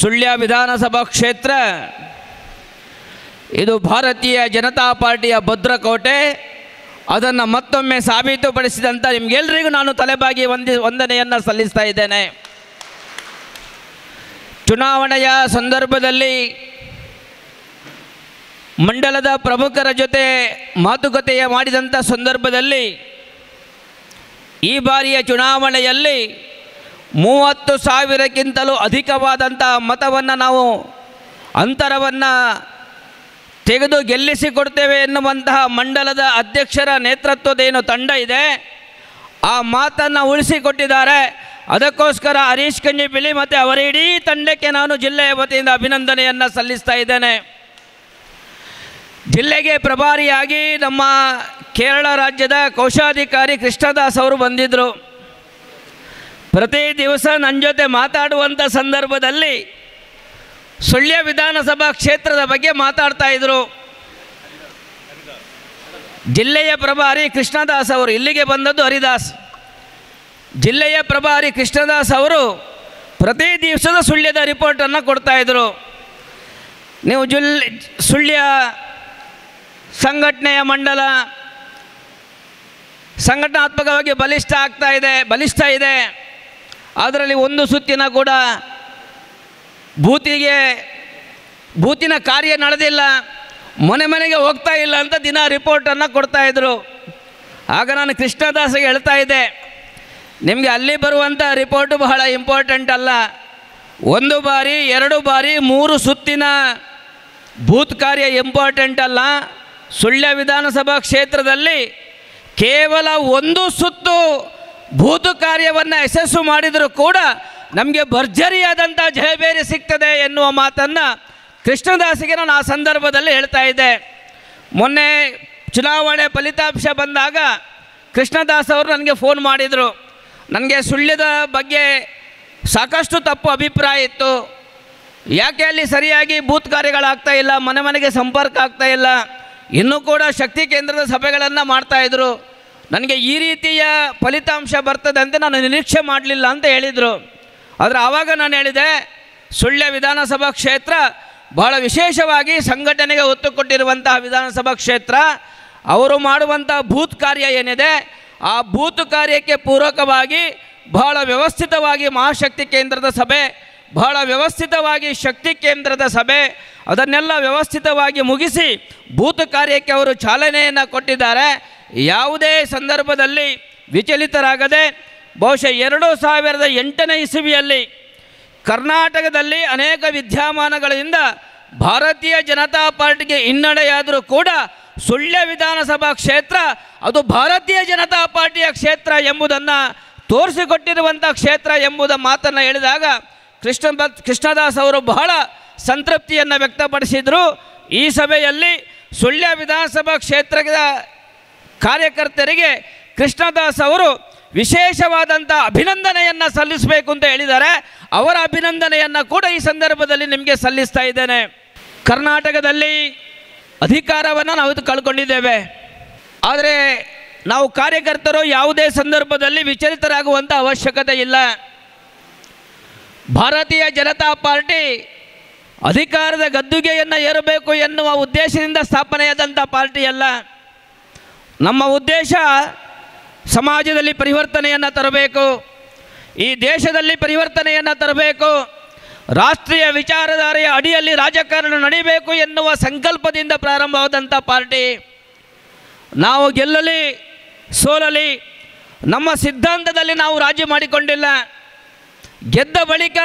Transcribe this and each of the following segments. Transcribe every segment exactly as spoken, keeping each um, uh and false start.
ಸುಳ್ಯ ವಿಧಾನಸಭಾ ಕ್ಷೇತ್ರ ಇದು ಭಾರತೀಯ ಜನತಾ ಪಾರ್ಟಿಯ ಭದ್ರಕೋಟೆ. ಅದನ್ನು ಮತ್ತೊಮ್ಮೆ ಸಾಬೀತುಪಡಿಸಿದಂತ ನಿಮಗೆಲ್ಲರಿಗೂ ನಾನು ತಲೆಬಾಗಿ ವಂದನೆಯನ್ನು ಸಲ್ಲಿಸ್ತಾ ಇದ್ದೇನೆ. ಚುನಾವಣೆಯ ಸಂದರ್ಭದಲ್ಲಿ ಮಂಡಲದ ಪ್ರಮುಖರ ಜೊತೆ ಮಾತುಕತೆ ಮಾಡಿದಂತ ಸಂದರ್ಭದಲ್ಲಿ ಈ ಬಾರಿಯ ಚುನಾವಣೆಯಲ್ಲಿ ಮೂವತ್ತು ಸಾವಿರಕ್ಕಿಂತಲೂ ಅಧಿಕವಾದಂಥ ಮತವನ್ನು ನಾವು ಅಂತರವನ್ನು ತೆಗೆದು ಗೆಲ್ಲಿಸಿಕೊಡ್ತೇವೆ ಎನ್ನುವಂತಹ ಮಂಡಲದ ಅಧ್ಯಕ್ಷರ ನೇತೃತ್ವದ ಏನು ತಂಡ ಇದೆ ಆ ಮಾತನ್ನು ಉಳಿಸಿಕೊಟ್ಟಿದ್ದಾರೆ. ಅದಕ್ಕೋಸ್ಕರ ಹರೀಶ್ ಕಂಜಿಪಿಲಿ ಮತ್ತು ಅವರ ಇಡೀ ತಂಡಕ್ಕೆ ನಾನು ಜಿಲ್ಲೆಯ ವತಿಯಿಂದ ಅಭಿನಂದನೆಯನ್ನು ಸಲ್ಲಿಸ್ತಾ ಇದ್ದೇನೆ. ಜಿಲ್ಲೆಗೆ ಪ್ರಭಾರಿಯಾಗಿ ನಮ್ಮ ಕೇರಳ ರಾಜ್ಯದ ಕೋಶಾಧಿಕಾರಿ ಕೃಷ್ಣದಾಸ್ ಅವರು ಬಂದಿದ್ದರು. ಪ್ರತಿ ದಿವಸ ನನ್ನ ಜೊತೆ ಮಾತಾಡುವಂಥ ಸಂದರ್ಭದಲ್ಲಿ ಸುಳ್ಯ ವಿಧಾನಸಭಾ ಕ್ಷೇತ್ರದ ಬಗ್ಗೆ ಮಾತಾಡ್ತಾ ಇದ್ದರು. ಜಿಲ್ಲೆಯ ಪ್ರಭಾರಿ ಕೃಷ್ಣದಾಸ್ ಅವರು ಇಲ್ಲಿಗೆ ಬಂದದ್ದು ಹರಿದಾಸ್ ಜಿಲ್ಲೆಯ ಪ್ರಭಾರಿ ಕೃಷ್ಣದಾಸ್ ಅವರು ಪ್ರತಿ ದಿವಸದ ಸುಳ್ಯದ ರಿಪೋರ್ಟನ್ನು ಕೊಡ್ತಾಯಿದ್ರು. ನೀವು ಜುಲ್ ಸುಳ್ಯ ಸಂಘಟನೆಯ ಮಂಡಲ ಸಂಘಟನಾತ್ಮಕವಾಗಿ ಬಲಿಷ್ಠ ಆಗ್ತಾ ಇದೆ ಬಲಿಷ್ಠ ಇದೆ ಅದರಲ್ಲಿ ಒಂದು ಸುತ್ತಿನ ಕೂಡ ಬೂತಿಗೆ ಬೂತಿನ ಕಾರ್ಯ ನಡೆದಿಲ್ಲ, ಮನೆ ಮನೆಗೆ ಹೋಗ್ತಾ ಇಲ್ಲ ಅಂತ ದಿನ ರಿಪೋರ್ಟನ್ನು ಕೊಡ್ತಾಯಿದ್ರು. ಆಗ ನಾನು ಕೃಷ್ಣದಾಸ್ಗೆ ಹೇಳ್ತಾ ಇದ್ದೆ, ನಿಮಗೆ ಅಲ್ಲಿ ಬರುವಂಥ ರಿಪೋರ್ಟು ಬಹಳ ಇಂಪಾರ್ಟೆಂಟ್ ಅಲ್ಲ, ಒಂದು ಬಾರಿ ಎರಡು ಬಾರಿ ಮೂರು ಸುತ್ತಿನ ಬೂತ್ ಕಾರ್ಯ ಇಂಪಾರ್ಟೆಂಟ್ ಅಲ್ಲ, ಸುಳ್ಯ ವಿಧಾನಸಭಾ ಕ್ಷೇತ್ರದಲ್ಲಿ ಕೇವಲ ಒಂದು ಸುತ್ತು ಬೂತ್ ಕಾರ್ಯವನ್ನು ಯಶಸ್ಸು ಮಾಡಿದರೂ ಕೂಡ ನಮಗೆ ಭರ್ಜರಿಯಾದಂಥ ಜಯಬೇರಿ ಸಿಗ್ತದೆ ಎನ್ನುವ ಮಾತನ್ನು ಕೃಷ್ಣದಾಸಿಗೆ ನಾನು ಆ ಸಂದರ್ಭದಲ್ಲಿ ಹೇಳ್ತಾ ಇದ್ದೆ. ಮೊನ್ನೆ ಚುನಾವಣೆ ಫಲಿತಾಂಶ ಬಂದಾಗ ಕೃಷ್ಣದಾಸ್ ಅವರು ನನಗೆ ಫೋನ್ ಮಾಡಿದರು. ನನಗೆ ಸುಳ್ಯದ ಬಗ್ಗೆ ಸಾಕಷ್ಟು ತಪ್ಪು ಅಭಿಪ್ರಾಯ ಇತ್ತು, ಯಾಕೆ ಅಲ್ಲಿ ಸರಿಯಾಗಿ ಬೂತ್ ಕಾರ್ಯಗಳಾಗ್ತಾ ಇಲ್ಲ, ಮನೆ ಮನೆಗೆ ಸಂಪರ್ಕ ಆಗ್ತಾ ಇಲ್ಲ, ಇನ್ನೂ ಕೂಡ ಶಕ್ತಿ ಕೇಂದ್ರದ ಸಭೆಗಳನ್ನು ಮಾಡ್ತಾಯಿದ್ರು, ನನಗೆ ಈ ರೀತಿಯ ಫಲಿತಾಂಶ ಬರ್ತದೆ ಅಂತ ನಾನು ನಿರೀಕ್ಷೆ ಮಾಡಲಿಲ್ಲ ಅಂತ ಹೇಳಿದರು. ಆದರೆ ಆವಾಗ ನಾನು ಹೇಳಿದೆ, ಸುಳ್ಯ ವಿಧಾನಸಭಾ ಕ್ಷೇತ್ರ ಬಹಳ ವಿಶೇಷವಾಗಿ ಸಂಘಟನೆಗೆ ಒತ್ತು ಕೊಟ್ಟಿರುವಂತಹ ವಿಧಾನಸಭಾ ಕ್ಷೇತ್ರ, ಅವರು ಮಾಡುವಂಥ ಬೂತ್ ಕಾರ್ಯ ಏನಿದೆ ಆ ಬೂತ್ ಕಾರ್ಯಕ್ಕೆ ಪೂರಕವಾಗಿ ಬಹಳ ವ್ಯವಸ್ಥಿತವಾಗಿ ಮಹಾಶಕ್ತಿ ಕೇಂದ್ರದ ಸಭೆ, ಬಹಳ ವ್ಯವಸ್ಥಿತವಾಗಿ ಶಕ್ತಿ ಕೇಂದ್ರದ ಸಭೆ ಅದನ್ನೆಲ್ಲ ವ್ಯವಸ್ಥಿತವಾಗಿ ಮುಗಿಸಿ ಬೂತ್ ಕಾರ್ಯಕ್ಕೆ ಅವರು ಚಾಲನೆಯನ್ನು ಕೊಟ್ಟಿದ್ದಾರೆ. ಯಾವುದೇ ಸಂದರ್ಭದಲ್ಲಿ ವಿಚಲಿತರಾಗದೆ ಬಹುಶಃ ಎರಡು ಸಾವಿರದ ಎಂಟನೇ ಇಸವಿಯಲ್ಲಿ ಕರ್ನಾಟಕದಲ್ಲಿ ಅನೇಕ ವಿದ್ಯಮಾನಗಳಿಂದ ಭಾರತೀಯ ಜನತಾ ಪಾರ್ಟಿಗೆ ಹಿನ್ನಡೆಯಾದರೂ ಕೂಡ ಸುಳ್ಯ ವಿಧಾನಸಭಾ ಕ್ಷೇತ್ರ ಅದು ಭಾರತೀಯ ಜನತಾ ಪಾರ್ಟಿಯ ಕ್ಷೇತ್ರ ಎಂಬುದನ್ನು ತೋರಿಸಿಕೊಟ್ಟಿರುವಂಥ ಕ್ಷೇತ್ರ ಎಂಬುದ ಮಾತನ್ನು ಹೇಳಿದಾಗ ಕೃಷ್ಣ ಕೃಷ್ಣದಾಸ್ ಅವರು ಬಹಳ ಸಂತೃಪ್ತಿಯನ್ನು ವ್ಯಕ್ತಪಡಿಸಿದರು. ಈ ಸಭೆಯಲ್ಲಿ ಸುಳ್ಯ ವಿಧಾನಸಭಾ ಕ್ಷೇತ್ರದ ಕಾರ್ಯಕರ್ತರಿಗೆ ಕೃಷ್ಣದಾಸ್ ಅವರು ವಿಶೇಷವಾದಂಥ ಅಭಿನಂದನೆಯನ್ನು ಸಲ್ಲಿಸಬೇಕು ಅಂತ ಹೇಳಿದ್ದಾರೆ. ಅವರ ಅಭಿನಂದನೆಯನ್ನು ಕೂಡ ಈ ಸಂದರ್ಭದಲ್ಲಿ ನಿಮಗೆ ಸಲ್ಲಿಸ್ತಾ ಇದ್ದೇನೆ. ಕರ್ನಾಟಕದಲ್ಲಿ ಅಧಿಕಾರವನ್ನು ನಾವು ಕಳ್ಕೊಂಡಿದ್ದೇವೆ, ಆದರೆ ನಾವು ಕಾರ್ಯಕರ್ತರು ಯಾವುದೇ ಸಂದರ್ಭದಲ್ಲಿ ವಿಚಲಿತರಾಗುವಂಥ ಅವಶ್ಯಕತೆ ಇಲ್ಲ. ಭಾರತೀಯ ಜನತಾ ಪಾರ್ಟಿ ಅಧಿಕಾರದ ಗದ್ದುಗೆಯನ್ನು ಏರಬೇಕು ಎನ್ನುವ ಉದ್ದೇಶದಿಂದ ಸ್ಥಾಪನೆಯಾದಂಥ ಪಾರ್ಟಿಯಲ್ಲ. ನಮ್ಮ ಉದ್ದೇಶ ಸಮಾಜದಲ್ಲಿ ಪರಿವರ್ತನೆಯನ್ನು ತರಬೇಕು, ಈ ದೇಶದಲ್ಲಿ ಪರಿವರ್ತನೆಯನ್ನು ತರಬೇಕು, ರಾಷ್ಟ್ರೀಯ ವಿಚಾರಧಾರೆಯ ಅಡಿಯಲ್ಲಿ ರಾಜಕಾರಣ ನಡೀಬೇಕು ಎನ್ನುವ ಸಂಕಲ್ಪದಿಂದ ಪ್ರಾರಂಭವಾದಂಥ ಪಾರ್ಟಿ. ನಾವು ಗೆಲ್ಲಲಿ ಸೋಲಲಿ ನಮ್ಮ ಸಿದ್ಧಾಂತದಲ್ಲಿ ನಾವು ರಾಜಿ ಮಾಡಿಕೊಂಡಿಲ್ಲ. ಗೆದ್ದ ಬಳಿಕ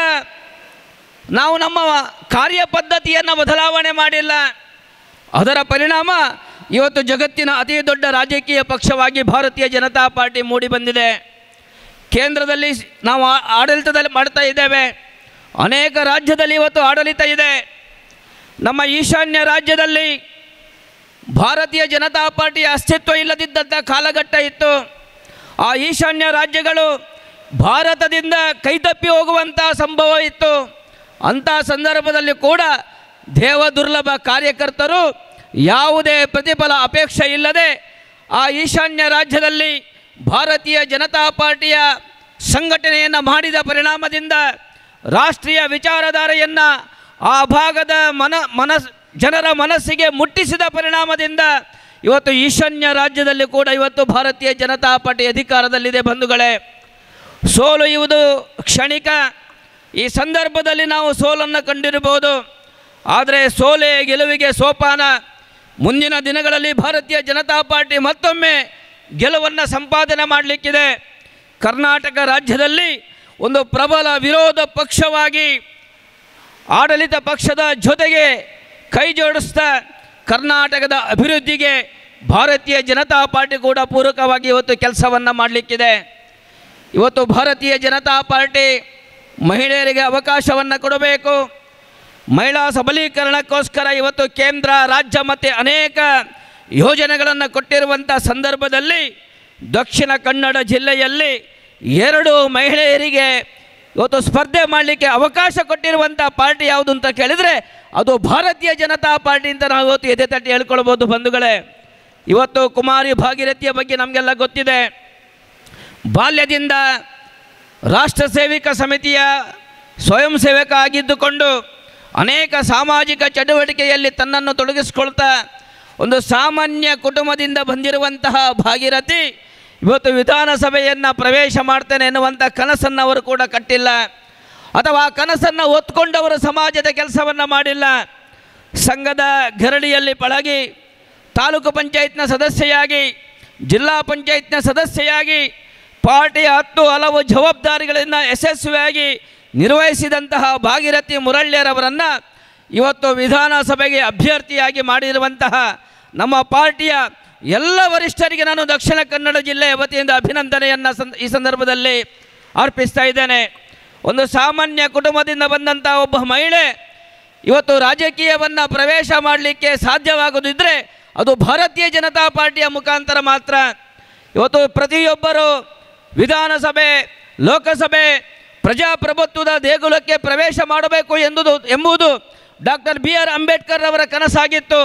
ನಾವು ನಮ್ಮ ಕಾರ್ಯಪದ್ಧತಿಯನ್ನು ಬದಲಾವಣೆ ಮಾಡಿಲ್ಲ. ಅದರ ಪರಿಣಾಮ ಇವತ್ತು ಜಗತ್ತಿನ ಅತಿ ದೊಡ್ಡ ರಾಜಕೀಯ ಪಕ್ಷವಾಗಿ ಭಾರತೀಯ ಜನತಾ ಪಾರ್ಟಿ ಮೂಡಿಬಂದಿದೆ. ಕೇಂದ್ರದಲ್ಲಿ ನಾವು ಆಡಳಿತದಲ್ಲಿ ಮಾಡ್ತಾ ಇದ್ದೇವೆ, ಅನೇಕ ರಾಜ್ಯದಲ್ಲಿ ಇವತ್ತು ಆಡಳಿತ ಇದೆ. ನಮ್ಮ ಈಶಾನ್ಯ ರಾಜ್ಯದಲ್ಲಿ ಭಾರತೀಯ ಜನತಾ ಪಾರ್ಟಿಯ ಅಸ್ತಿತ್ವ ಇಲ್ಲದಿದ್ದಂಥ ಕಾಲಘಟ್ಟ ಇತ್ತು. ಆ ಈಶಾನ್ಯ ರಾಜ್ಯಗಳು ಭಾರತದಿಂದ ಕೈತಪ್ಪಿ ಹೋಗುವಂಥ ಸಂಭವ ಇತ್ತು. ಅಂಥ ಸಂದರ್ಭದಲ್ಲಿ ಕೂಡ ದೇವ ದುರ್ಲಭ ಕಾರ್ಯಕರ್ತರು ಯಾವುದೇ ಪ್ರತಿಫಲ ಅಪೇಕ್ಷೆ ಇಲ್ಲದೆ ಆ ಈಶಾನ್ಯ ರಾಜ್ಯದಲ್ಲಿ ಭಾರತೀಯ ಜನತಾ ಪಾರ್ಟಿಯ ಸಂಘಟನೆಯನ್ನು ಮಾಡಿದ ಪರಿಣಾಮದಿಂದ ರಾಷ್ಟ್ರೀಯ ವಿಚಾರಧಾರೆಯನ್ನು ಆ ಭಾಗದ ಮನ ಮನಸ್ ಜನರ ಮನಸ್ಸಿಗೆ ಮುಟ್ಟಿಸಿದ ಪರಿಣಾಮದಿಂದ ಇವತ್ತು ಈಶಾನ್ಯ ರಾಜ್ಯದಲ್ಲಿ ಕೂಡ ಇವತ್ತು ಭಾರತೀಯ ಜನತಾ ಪಾರ್ಟಿ ಅಧಿಕಾರದಲ್ಲಿದೆ. ಬಂಧುಗಳೇ, ಸೋಲು ಇವುದು ಕ್ಷಣಿಕ. ಈ ಸಂದರ್ಭದಲ್ಲಿ ನಾವು ಸೋಲನ್ನು ಕಂಡಿರಬಹುದು, ಆದರೆ ಸೋಲೆ ಗೆಲುವಿಗೆ ಸೋಪಾನ. ಮುಂದಿನ ದಿನಗಳಲ್ಲಿ ಭಾರತೀಯ ಜನತಾ ಪಾರ್ಟಿ ಮತ್ತೊಮ್ಮೆ ಗೆಲುವನ್ನು ಸಂಪಾದನೆ ಮಾಡಲಿಕ್ಕಿದೆ. ಕರ್ನಾಟಕ ರಾಜ್ಯದಲ್ಲಿ ಒಂದು ಪ್ರಬಲ ವಿರೋಧ ಪಕ್ಷವಾಗಿ ಆಡಳಿತ ಪಕ್ಷದ ಜೊತೆಗೆ ಕೈ ಜೋಡಿಸ್ತಾ ಕರ್ನಾಟಕದ ಅಭಿವೃದ್ಧಿಗೆ ಭಾರತೀಯ ಜನತಾ ಪಾರ್ಟಿ ಕೂಡ ಪೂರಕವಾಗಿ ಇವತ್ತು ಕೆಲಸವನ್ನು ಮಾಡಲಿಕ್ಕಿದೆ. ಇವತ್ತು ಭಾರತೀಯ ಜನತಾ ಪಾರ್ಟಿ ಮಹಿಳೆಯರಿಗೆ ಅವಕಾಶವನ್ನು ಕೊಡಬೇಕು. ಮಹಿಳಾ ಸಬಲೀಕರಣಕ್ಕೋಸ್ಕರ ಇವತ್ತು ಕೇಂದ್ರ, ರಾಜ್ಯ ಮತ್ತು ಅನೇಕ ಯೋಜನೆಗಳನ್ನು ಕೊಟ್ಟಿರುವಂಥ ಸಂದರ್ಭದಲ್ಲಿ ದಕ್ಷಿಣ ಕನ್ನಡ ಜಿಲ್ಲೆಯಲ್ಲಿ ಎರಡು ಮಹಿಳೆಯರಿಗೆ ಇವತ್ತು ಸ್ಪರ್ಧೆ ಮಾಡಲಿಕ್ಕೆ ಅವಕಾಶ ಕೊಟ್ಟಿರುವಂಥ ಪಾರ್ಟಿ ಯಾವುದು ಅಂತ ಕೇಳಿದರೆ ಅದು ಭಾರತೀಯ ಜನತಾ ಪಾರ್ಟಿ ಅಂತ ನಾವು ಇವತ್ತು ಎದೆ ತಟ್ಟಿ ಹೇಳ್ಕೊಳ್ಬೋದು. ಬಂಧುಗಳೇ, ಇವತ್ತು ಕುಮಾರಿ ಭಾಗೀರಥಿಯ ಬಗ್ಗೆ ನಮಗೆಲ್ಲ ಗೊತ್ತಿದೆ. ಬಾಲ್ಯದಿಂದ ರಾಷ್ಟ್ರ ಸೇವಿಕ ಸಮಿತಿಯ ಸ್ವಯಂ ಸೇವಕ ಆಗಿದ್ದುಕೊಂಡು ಅನೇಕ ಸಾಮಾಜಿಕ ಚಟುವಟಿಕೆಯಲ್ಲಿ ತನ್ನನ್ನು ತೊಡಗಿಸಿಕೊಳ್ತಾ ಒಂದು ಸಾಮಾನ್ಯ ಕುಟುಂಬದಿಂದ ಬಂದಿರುವಂತಹ ಭಾಗೀರಥಿ ಇವತ್ತು ವಿಧಾನಸಭೆಯನ್ನು ಪ್ರವೇಶ ಮಾಡ್ತೇನೆ ಎನ್ನುವಂಥ ಕನಸನ್ನು ಅವರು ಕೂಡ ಕಟ್ಟಿಲ್ಲ, ಅಥವಾ ಆ ಕನಸನ್ನು ಒತ್ಕೊಂಡವರು ಸಮಾಜದ ಕೆಲಸವನ್ನು ಮಾಡಿಲ್ಲ. ಸಂಘದ ಗರಡಿಯಲ್ಲಿ ಪಳಗಿ ತಾಲೂಕು ಪಂಚಾಯತ್ನ ಸದಸ್ಯೆಯಾಗಿ, ಜಿಲ್ಲಾ ಪಂಚಾಯತ್ನ ಸದಸ್ಯೆಯಾಗಿ ಪಾರ್ಟಿಯ ಹತ್ತು ಹಲವು ಜವಾಬ್ದಾರಿಗಳನ್ನು ಯಶಸ್ವಿಯಾಗಿ ನಿರ್ವಹಿಸಿದಂತಹ ಭಾಗೀರಥಿ ಮುರಳ್ಯರವರನ್ನು ಇವತ್ತು ವಿಧಾನಸಭೆಗೆ ಅಭ್ಯರ್ಥಿಯಾಗಿ ಮಾಡಿರುವಂತಹ ನಮ್ಮ ಪಾರ್ಟಿಯ ಎಲ್ಲ ವರಿಷ್ಠರಿಗೆ ನಾನು ದಕ್ಷಿಣ ಕನ್ನಡ ಜಿಲ್ಲೆಯ ವತಿಯಿಂದ ಅಭಿನಂದನೆಯನ್ನು ಈ ಸಂದರ್ಭದಲ್ಲಿ ಅರ್ಪಿಸ್ತಾ ಇದ್ದೇನೆ. ಒಂದು ಸಾಮಾನ್ಯ ಕುಟುಂಬದಿಂದ ಬಂದಂಥ ಒಬ್ಬ ಮಹಿಳೆ ಇವತ್ತು ರಾಜಕೀಯವನ್ನು ಪ್ರವೇಶ ಮಾಡಲಿಕ್ಕೆ ಸಾಧ್ಯವಾಗದಿದ್ದರೆ ಅದು ಭಾರತೀಯ ಜನತಾ ಪಾರ್ಟಿಯ ಮುಖಾಂತರ ಮಾತ್ರ. ಇವತ್ತು ಪ್ರತಿಯೊಬ್ಬರೂ ವಿಧಾನಸಭೆ, ಲೋಕಸಭೆ, ಪ್ರಜಾಪ್ರಭುತ್ವದ ದೇಗುಲಕ್ಕೆ ಪ್ರವೇಶ ಮಾಡಬೇಕು ಎಂಬುದು ಎಂಬುದು ಡಾಕ್ಟರ್ ಬಿ ಆರ್ ಅಂಬೇಡ್ಕರ್ ಅವರ ಕನಸಾಗಿತ್ತು.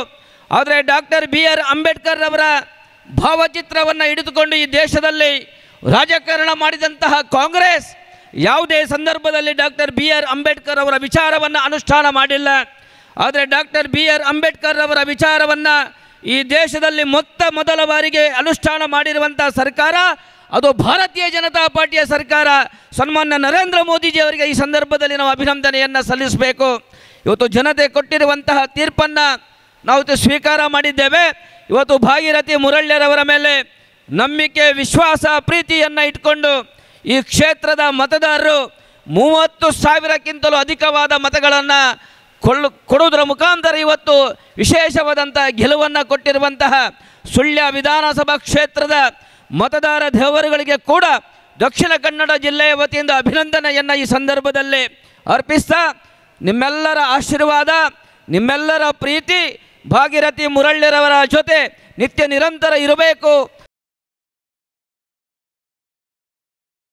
ಆದರೆ ಡಾಕ್ಟರ್ ಬಿ ಆರ್ ಅಂಬೇಡ್ಕರ್ ಅವರ ಭಾವಚಿತ್ರವನ್ನು ಹಿಡಿದುಕೊಂಡು ಈ ದೇಶದಲ್ಲಿ ರಾಜಕಾರಣ ಮಾಡಿದಂತಹ ಕಾಂಗ್ರೆಸ್ ಯಾವುದೇ ಸಂದರ್ಭದಲ್ಲಿ ಡಾಕ್ಟರ್ ಬಿ ಆರ್ ಅಂಬೇಡ್ಕರ್ ಅವರ ವಿಚಾರವನ್ನು ಅನುಷ್ಠಾನ ಮಾಡಿಲ್ಲ. ಆದರೆ ಡಾಕ್ಟರ್ ಬಿ ಆರ್ ಅಂಬೇಡ್ಕರ್ ಅವರ ವಿಚಾರವನ್ನು ಈ ದೇಶದಲ್ಲಿ ಮೊತ್ತ ಮೊದಲ ಬಾರಿಗೆ ಅನುಷ್ಠಾನ ಮಾಡಿರುವಂಥ ಸರ್ಕಾರ ಅದು ಭಾರತೀಯ ಜನತಾ ಪಾರ್ಟಿಯ ಸರ್ಕಾರ. ಸನ್ಮಾನ್ಯ ನರೇಂದ್ರ ಮೋದಿಜಿಯವರಿಗೆ ಈ ಸಂದರ್ಭದಲ್ಲಿ ನಾವು ಅಭಿನಂದನೆಯನ್ನು ಸಲ್ಲಿಸಬೇಕು. ಇವತ್ತು ಜನತೆ ಕೊಟ್ಟಿರುವಂತಹ ತೀರ್ಪನ್ನು ನಾವು ಸ್ವೀಕಾರ ಮಾಡಿದ್ದೇವೆ. ಇವತ್ತು ಭಾಗೀರಥಿ ಮುರಳ್ಯರವರ ಮೇಲೆ ನಂಬಿಕೆ, ವಿಶ್ವಾಸ, ಪ್ರೀತಿಯನ್ನು ಇಟ್ಕೊಂಡು ಈ ಕ್ಷೇತ್ರದ ಮತದಾರರು ಮೂವತ್ತು ಸಾವಿರಕ್ಕಿಂತಲೂ ಅಧಿಕವಾದ ಮತಗಳನ್ನು ಕೊಳ್ಳು ಕೊಡುವುದರ ಮುಖಾಂತರ ಇವತ್ತು ವಿಶೇಷವಾದಂಥ ಗೆಲುವನ್ನು ಕೊಟ್ಟಿರುವಂತಹ ಸುಳ್ಯ ವಿಧಾನಸಭಾ ಕ್ಷೇತ್ರದ ಮತದಾರ ದೇವರುಗಳಿಗೆ ಕೂಡ ದಕ್ಷಿಣ ಕನ್ನಡ ಜಿಲ್ಲೆಯ ವತಿಯಿಂದ ಅಭಿನಂದನೆಯನ್ನು ಈ ಸಂದರ್ಭದಲ್ಲಿ ಅರ್ಪಿಸ್ತಾ, ನಿಮ್ಮೆಲ್ಲರ ಆಶೀರ್ವಾದ, ನಿಮ್ಮೆಲ್ಲರ ಪ್ರೀತಿ ಭಾಗೀರಥಿ ಮುರಳ್ಯರವರ ಜೊತೆ ನಿತ್ಯ ನಿರಂತರ ಇರಬೇಕು.